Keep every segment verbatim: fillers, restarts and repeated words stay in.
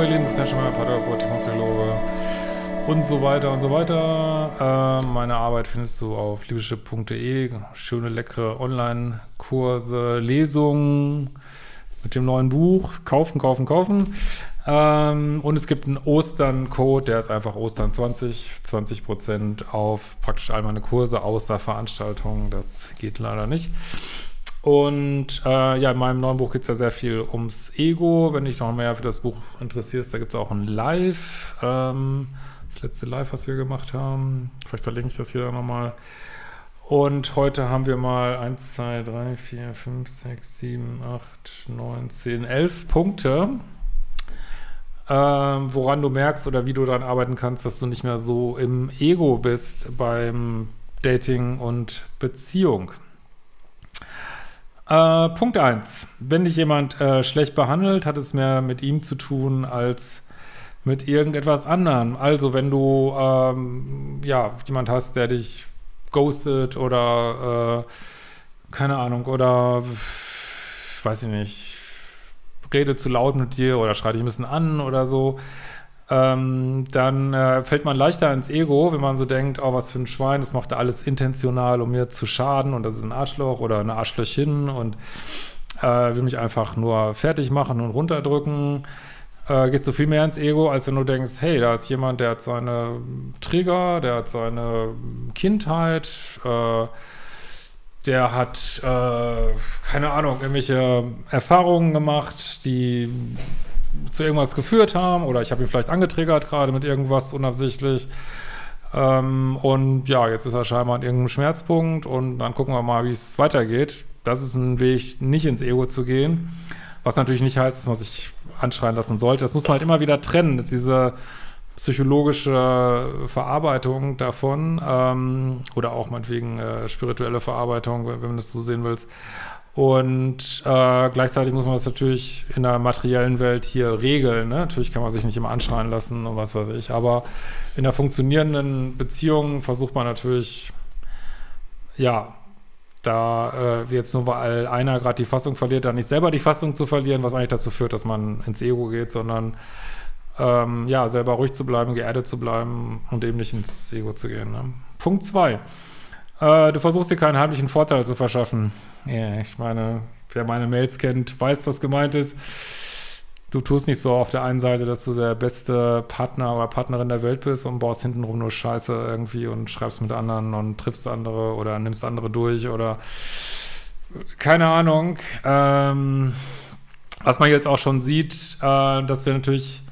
Berlin, bisher schon mal Paderborn, Timoffelowe und so weiter und so weiter. Äh, meine Arbeit findest du auf liebeschip punkt de. Schöne, leckere Online-Kurse, Lesungen mit dem neuen Buch. Kaufen, kaufen, kaufen. Ähm, und es gibt einen Ostern-Code, der ist einfach Ostern zwanzig, zwanzig Prozent auf praktisch all meine Kurse, außer Veranstaltungen. Das geht leider nicht. Und äh, ja, in meinem neuen Buch geht es ja sehr viel ums Ego. Wenn dich noch mehr für das Buch interessierst, da gibt es auch ein Live. Ähm, das letzte Live, was wir gemacht haben. Vielleicht verlinke ich das hier nochmal. Und heute haben wir mal eins, zwei, drei, vier, fünf, sechs, sieben, acht, neun, zehn, elf Punkte, ähm, woran du merkst oder wie du daran arbeiten kannst, dass du nicht mehr so im Ego bist beim Dating und Beziehung. Uh, Punkt eins. Wenn dich jemand uh, schlecht behandelt, hat es mehr mit ihm zu tun als mit irgendetwas anderem. Also wenn du uh, ja, jemand hast, der dich ghostet oder uh, keine Ahnung, oder weiß ich nicht, redet zu laut mit dir oder schreit dich ein bisschen an oder so, um, dann uh, fällt man leichter ins Ego, wenn man so denkt, oh, was für ein Schwein, das macht er alles intentional, um mir zu schaden, und das ist ein Arschloch oder eine Arschlöchin und uh, will mich einfach nur fertig machen und runterdrücken. Uh, gehst du viel mehr ins Ego, als wenn du denkst, hey, da ist jemand, der hat seine Trigger, der hat seine Kindheit, uh, der hat, uh, keine Ahnung, irgendwelche Erfahrungen gemacht, die zu irgendwas geführt haben, oder ich habe ihn vielleicht angetriggert gerade mit irgendwas unabsichtlich, ähm, und ja, jetzt ist er scheinbar an irgendeinem Schmerzpunkt und dann gucken wir mal, wie es weitergeht. Das ist ein Weg, nicht ins Ego zu gehen, was natürlich nicht heißt, dass man sich anschreien lassen sollte. Das muss man halt immer wieder trennen, dass diese psychologische Verarbeitung davon, ähm, oder auch meinetwegen äh, spirituelle Verarbeitung, wenn man das so sehen willst. Und äh, gleichzeitig muss man das natürlich in der materiellen Welt hier regeln, ne? Natürlich kann man sich nicht immer anschreien lassen und was weiß ich, aber in der funktionierenden Beziehung versucht man natürlich, ja, da äh, jetzt nur weil einer gerade die Fassung verliert, dann nicht selber die Fassung zu verlieren, was eigentlich dazu führt, dass man ins Ego geht, sondern ähm, ja, selber ruhig zu bleiben, geerdet zu bleiben und eben nicht ins Ego zu gehen, ne? Punkt zwei. Du versuchst dir keinen heimlichen Vorteil zu verschaffen. Ja, ich meine, wer meine Mails kennt, weiß, was gemeint ist. Du tust nicht so auf der einen Seite, dass du der beste Partner oder Partnerin der Welt bist und baust hintenrum nur Scheiße irgendwie und schreibst mit anderen und triffst andere oder nimmst andere durch oder keine Ahnung. Ähm, was man jetzt auch schon sieht, äh, dass wir natürlich,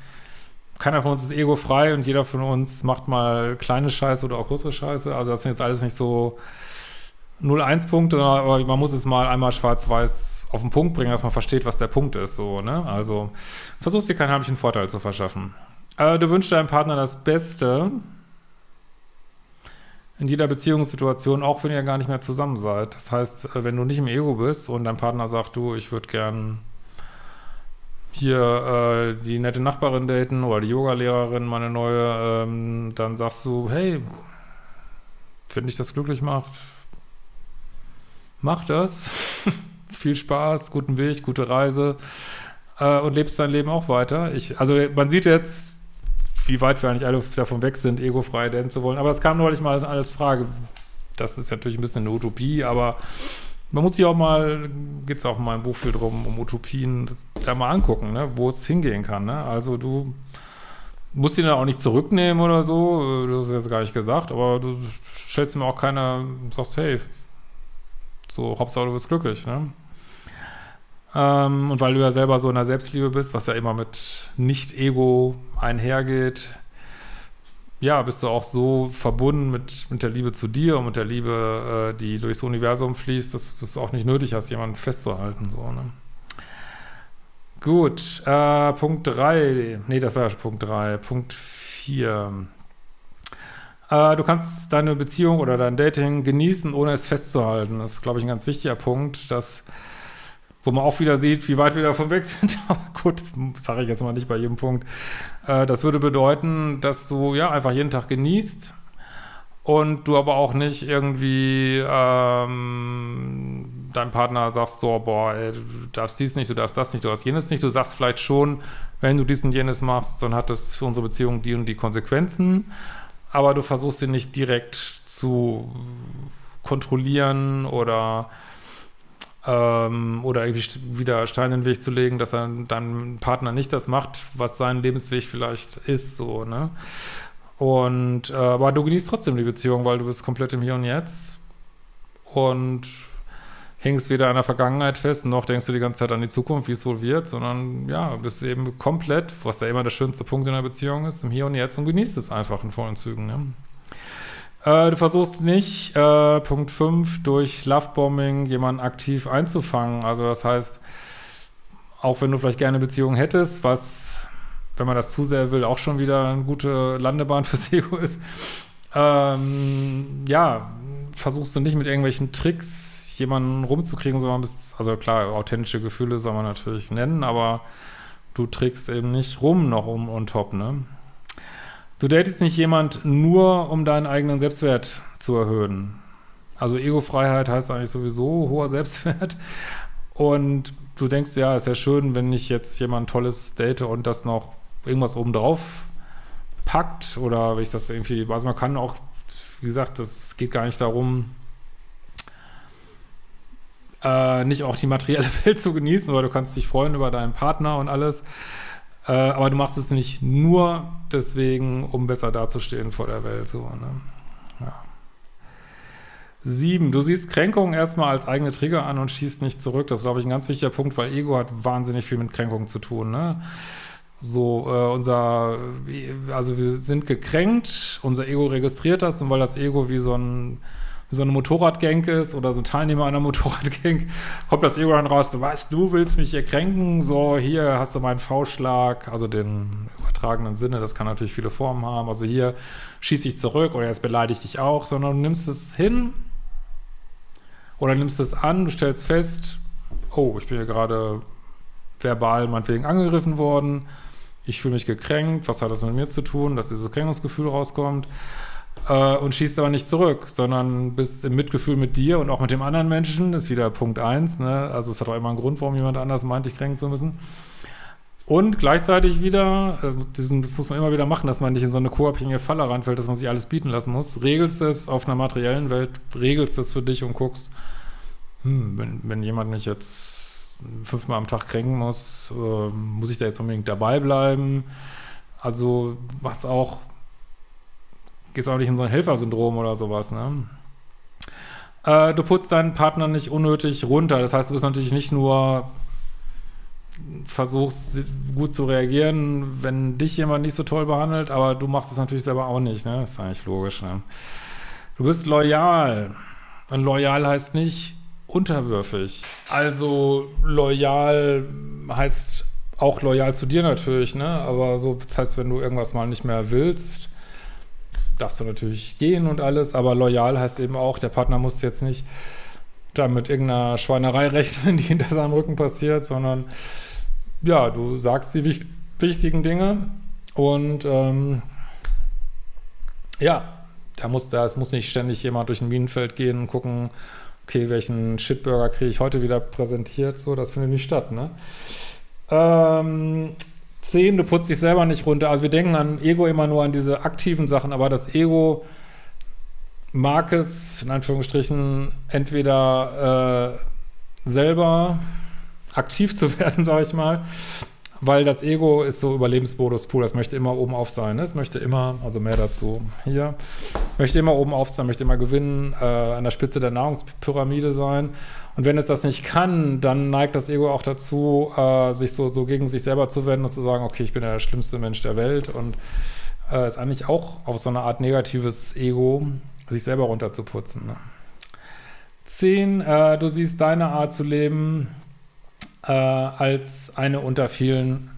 keiner von uns ist egofrei und jeder von uns macht mal kleine Scheiße oder auch größere Scheiße. Also das sind jetzt alles nicht so null eins Punkte, aber man muss es mal einmal schwarz-weiß auf den Punkt bringen, dass man versteht, was der Punkt ist. So, ne? Also versuchst dir keinen heimlichen Vorteil zu verschaffen. Äh, du wünschst deinem Partner das Beste in jeder Beziehungssituation, auch wenn ihr gar nicht mehr zusammen seid. Das heißt, wenn du nicht im Ego bist und dein Partner sagt, du, ich würde gern hier äh, die nette Nachbarin daten oder die Yoga-Lehrerin, meine neue, ähm, dann sagst du, hey, wenn dich das glücklich macht, mach das. Viel Spaß, guten Weg, gute Reise, äh, und lebst dein Leben auch weiter. Ich, also man sieht jetzt, wie weit wir eigentlich alle davon weg sind, egofrei daten zu wollen, aber es kam neulich mal als Frage. Das ist natürlich ein bisschen eine Utopie, aber man muss sich auch mal, geht es auch in meinem Buch viel drum, um Utopien, da mal angucken, ne, wo es hingehen kann. Ne? Also du musst ihn dann auch nicht zurücknehmen oder so, das ist jetzt gar nicht gesagt, aber du stellst mir auch keiner, sagst, hey, so, Hauptsache du bist glücklich. Ne? Ähm, und weil du ja selber so in der Selbstliebe bist, was ja immer mit Nicht-Ego einhergeht, ja, bist du auch so verbunden mit, mit der Liebe zu dir und mit der Liebe, äh, die durchs Universum fließt, dass du es auch nicht nötig hast, jemanden festzuhalten. So, ne? Gut, äh, Punkt drei. Nee, das war ja schon Punkt drei. Punkt vier. Äh, du kannst deine Beziehung oder dein Dating genießen, ohne es festzuhalten. Das ist, glaube ich, ein ganz wichtiger Punkt, dass, wo man auch wieder sieht, wie weit wir davon weg sind. Aber gut, das sage ich jetzt mal nicht bei jedem Punkt. Das würde bedeuten, dass du ja einfach jeden Tag genießt und du aber auch nicht irgendwie ähm, deinem Partner sagst, so, boah, ey, du darfst dies nicht, du darfst das nicht, du darfst jenes nicht. Du sagst vielleicht schon, wenn du dies und jenes machst, dann hat das für unsere Beziehung die und die Konsequenzen, aber du versuchst sie nicht direkt zu kontrollieren oder ähm, oder irgendwie wieder Steine in den Weg zu legen, dass dann dein Partner nicht das macht, was sein Lebensweg vielleicht ist, so, ne? Und äh, aber du genießt trotzdem die Beziehung, weil du bist komplett im Hier und Jetzt und hängst weder an der Vergangenheit fest, noch denkst du die ganze Zeit an die Zukunft, wie es wohl wird, sondern ja, bist eben komplett, was ja immer der schönste Punkt in der Beziehung ist, im Hier und Jetzt und genießt es einfach in vollen Zügen. Ne? Äh, du versuchst nicht, äh, Punkt fünf, durch Lovebombing jemanden aktiv einzufangen. Also das heißt, auch wenn du vielleicht gerne eine Beziehung hättest, was, wenn man das zu sehr will, auch schon wieder eine gute Landebahn fürs Ego ist, ähm, ja, versuchst du nicht mit irgendwelchen Tricks jemanden rumzukriegen, sondern bist, also klar, authentische Gefühle soll man natürlich nennen, aber du trickst eben nicht rum noch um on top, ne? Du datest nicht jemand nur, um deinen eigenen Selbstwert zu erhöhen. Also Egofreiheit heißt eigentlich sowieso hoher Selbstwert und du denkst, ja, ist ja schön, wenn ich jetzt jemand Tolles date und das noch irgendwas obendrauf packt oder wenn ich das irgendwie, also man kann auch, wie gesagt, das geht gar nicht darum, Äh, nicht auch die materielle Welt zu genießen, weil du kannst dich freuen über deinen Partner und alles. Äh, aber du machst es nicht nur deswegen, um besser dazustehen vor der Welt. So, ne? Ja. Sieben, du siehst Kränkungen erstmal als eigene Trigger an und schießt nicht zurück. Das ist, glaube ich, ein ganz wichtiger Punkt, weil Ego hat wahnsinnig viel mit Kränkungen zu tun, ne? So, äh, unser, also wir sind gekränkt, unser Ego registriert das und weil das Ego wie so ein so eine Motorradgang ist oder so ein Teilnehmer einer Motorradgang, kommt das Ego dann raus, du weißt, du willst mich hier kränken, so hier hast du meinen V-Schlag, also den übertragenen Sinne, das kann natürlich viele Formen haben, also hier schieß ich zurück oder jetzt beleidige ich dich auch, sondern du nimmst es hin oder nimmst es an, du stellst fest, oh, ich bin hier gerade verbal meinetwegen angegriffen worden, ich fühle mich gekränkt, was hat das mit mir zu tun, dass dieses Kränkungsgefühl rauskommt, und schießt aber nicht zurück, sondern bist im Mitgefühl mit dir und auch mit dem anderen Menschen, das ist wieder Punkt eins, ne? Also es hat auch immer einen Grund, warum jemand anders meint, dich kränken zu müssen. Und gleichzeitig wieder, das muss man immer wieder machen, dass man nicht in so eine co-abhängige Falle reinfällt, dass man sich alles bieten lassen muss, regelst es auf einer materiellen Welt, regelst es für dich und guckst, hm, wenn, wenn jemand mich jetzt fünfmal am Tag kränken muss, äh, muss ich da jetzt unbedingt dabei bleiben? Also was auch, gehst auch nicht in so ein Helfersyndrom oder sowas, ne? Äh, du putzt deinen Partner nicht unnötig runter. Das heißt, du bist natürlich nicht nur versuchst, gut zu reagieren, wenn dich jemand nicht so toll behandelt, aber du machst es natürlich selber auch nicht, ne? Ist eigentlich logisch, ne? Du bist loyal. Und loyal heißt nicht unterwürfig. Also loyal heißt auch loyal zu dir natürlich, ne? Aber so, das heißt, wenn du irgendwas mal nicht mehr willst, darfst du natürlich gehen und alles, aber loyal heißt eben auch, der Partner muss jetzt nicht da mit irgendeiner Schweinerei rechnen, die hinter seinem Rücken passiert, sondern ja, du sagst die wicht wichtigen Dinge und ähm, ja, da muss, da, es muss nicht ständig jemand durch ein Minenfeld gehen und gucken, okay, welchen Shitburger kriege ich heute wieder präsentiert, so, das findet nicht statt, ne? Ähm, zehn, du putzt dich selber nicht runter. Also wir denken an Ego immer nur an diese aktiven Sachen, aber das Ego mag es, in Anführungsstrichen, entweder äh, selber aktiv zu werden, sage ich mal, weil das Ego ist so Überlebensmodus pur, das möchte immer oben auf sein, ne? Es möchte immer, also mehr dazu hier, möchte immer oben auf sein, möchte immer gewinnen, äh, an der Spitze der Nahrungspyramide sein. Und wenn es das nicht kann, dann neigt das Ego auch dazu, äh, sich so, so gegen sich selber zu wenden und zu sagen, okay, ich bin ja der schlimmste Mensch der Welt und äh, ist eigentlich auch auf so eine Art negatives Ego, sich selber runterzuputzen, ne? zehn, äh, du siehst deine Art zu leben Äh, als eine unter vielen,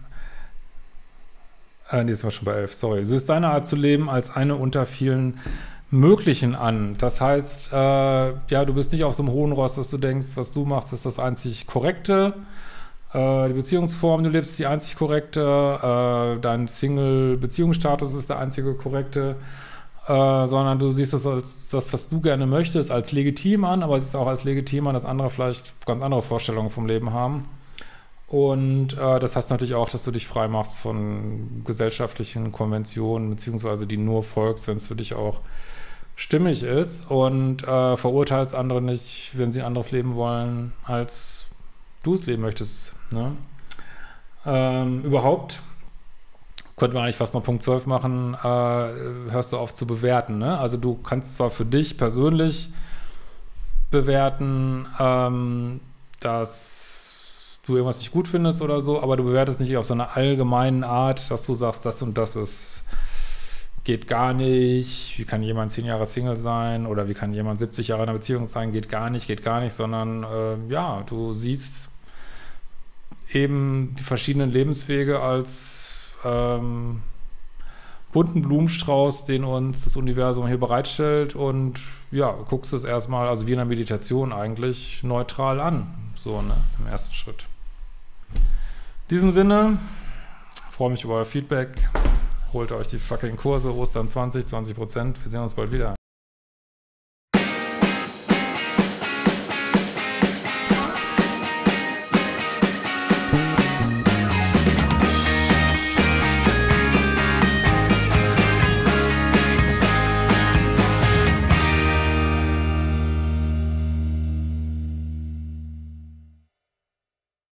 äh, nee, das war schon bei elf, sorry, so ist deine Art zu leben als eine unter vielen möglichen an. Das heißt, äh, ja, du bist nicht auf so einem hohen Ross, dass du denkst, was du machst, ist das einzig Korrekte. Äh, die Beziehungsform, du lebst, ist die einzig Korrekte. Äh, dein Single-Beziehungsstatus ist der einzige Korrekte. Äh, sondern du siehst das als das, was du gerne möchtest, als legitim an, aber es ist auch als legitim an, dass andere vielleicht ganz andere Vorstellungen vom Leben haben Und äh, das heißt natürlich auch, dass du dich frei machst von gesellschaftlichen Konventionen, beziehungsweise die nur folgst, wenn es für dich auch stimmig ist, und äh, verurteilst andere nicht, wenn sie ein anderes Leben wollen, als du es leben möchtest. Ne? Ähm, überhaupt könnte man eigentlich fast noch Punkt zwölf machen, äh, hörst du auf zu bewerten. Ne? Also du kannst zwar für dich persönlich bewerten, ähm, dass du irgendwas nicht gut findest oder so, aber du bewertest nicht auf so einer allgemeinen Art, dass du sagst, das und das ist, geht gar nicht, wie kann jemand zehn Jahre Single sein oder wie kann jemand siebzig Jahre in einer Beziehung sein, geht gar nicht, geht gar nicht, sondern äh, ja, du siehst eben die verschiedenen Lebenswege als ähm, bunten Blumenstrauß, den uns das Universum hier bereitstellt, und ja, guckst du es erstmal, also wie in der Meditation eigentlich, neutral an, so, ne, im ersten Schritt. In diesem Sinne, freue mich über euer Feedback, holt euch die fucking Kurse, Ostern zwanzig, zwanzig Prozent, wir sehen uns bald wieder.